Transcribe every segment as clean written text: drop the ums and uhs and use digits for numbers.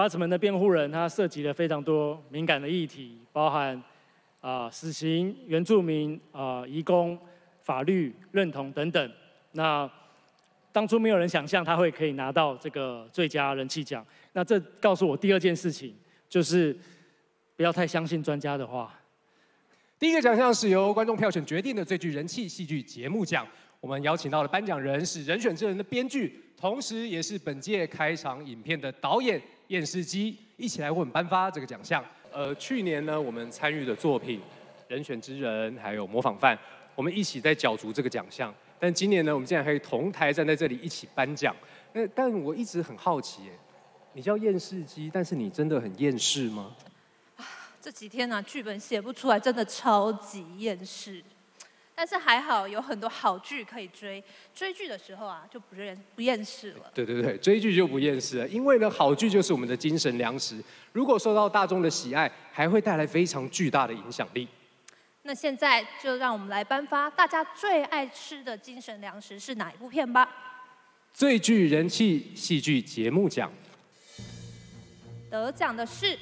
巴茨门的辩护人，他涉及了非常多敏感的议题，包含死刑、原住民、移工、法律认同等等。那当初没有人想象他会可以拿到这个最佳人气奖。那这告诉我第二件事情，就是不要太相信专家的话。 第一个奖项是由观众票选决定的最具人气戏剧节目奖，我们邀请到的颁奖人是《人选之人》的编剧，同时也是本届开场影片的导演燕士基，一起来为我们颁发这个奖项。去年呢，我们参与的作品《人选之人》还有《模仿犯》，我们一起在角逐这个奖项。但今年呢，我们竟然可以同台站在这里一起颁奖。但我一直很好奇，你叫燕士基，但是你真的很厌世吗？ 这几天啊，剧本写不出来，真的超级厌世。但是还好有很多好剧可以追，追剧的时候啊就不厌世了。对对对，追剧就不厌世了，因为呢，好剧就是我们的精神粮食。如果受到大众的喜爱，还会带来非常巨大的影响力。那现在就让我们来颁发大家最爱吃的精神粮食是哪一部片吧？最具人气戏剧节目奖，得奖的是。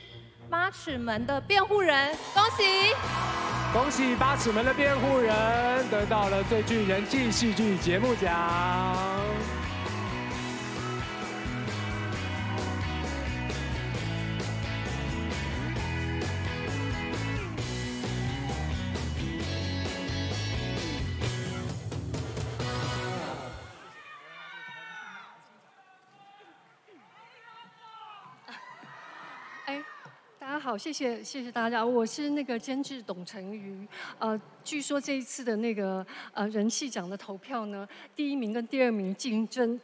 八尺门的辩护人，恭喜！恭喜八尺门的辩护人得到了最具人气戏剧节目奖。好，谢谢大家，我是那个监制董成瑜。据说这一次的那个人气奖的投票呢，第一名跟第二名竞争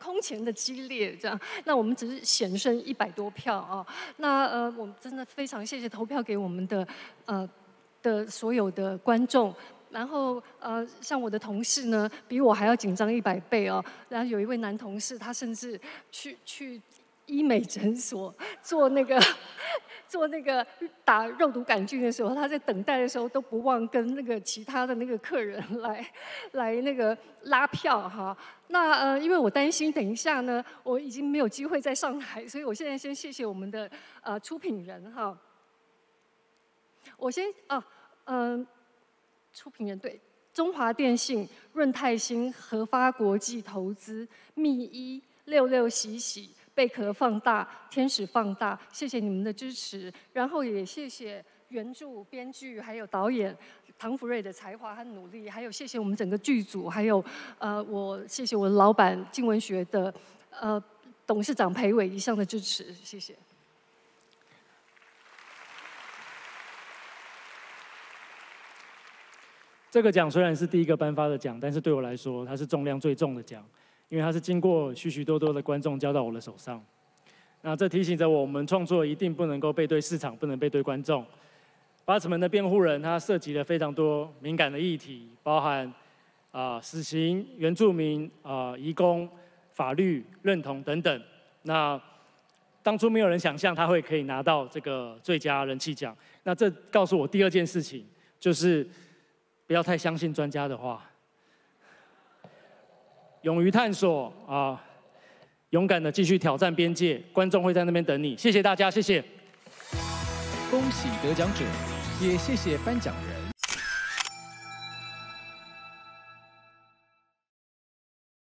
空前的激烈，这样。那我们只是险胜100多票啊。那我们真的非常谢谢投票给我们的所有的观众。 然后像我的同事呢，比我还要紧张100倍哦。然后有一位男同事，他甚至去医美诊所做那个打肉毒杆菌的时候，他在等待的时候都不忘跟那个其他的那个客人来那个拉票哈。那因为我担心等一下呢，我已经没有机会再上台，所以我现在先谢谢我们的出品人哈。我先出品人对，中华电信、润泰新、合发国际投资、密一、66喜喜。 贝壳放大，天使放大，谢谢你们的支持，然后也谢谢原著编剧还有导演唐福睿的才华和努力，还有谢谢我们整个剧组，还有谢谢我的老板静文学的董事长裴伟以上的支持，谢谢。这个奖虽然是第一个颁发的奖，但是对我来说，它是重量最重的奖。 因为它是经过许多的观众交到我的手上，那这提醒着我们创作一定不能够背对市场，不能背对观众。八尺门的辩护人，他涉及了非常多敏感的议题，包含死刑、原住民、移工、法律认同等等。那当初没有人想象他会可以拿到这个最佳人气奖。那这告诉我第二件事情，就是不要太相信专家的话。 勇于探索勇敢的继续挑战边界，观众会在那边等你。谢谢大家，谢谢。恭喜得奖者，也谢谢颁奖人。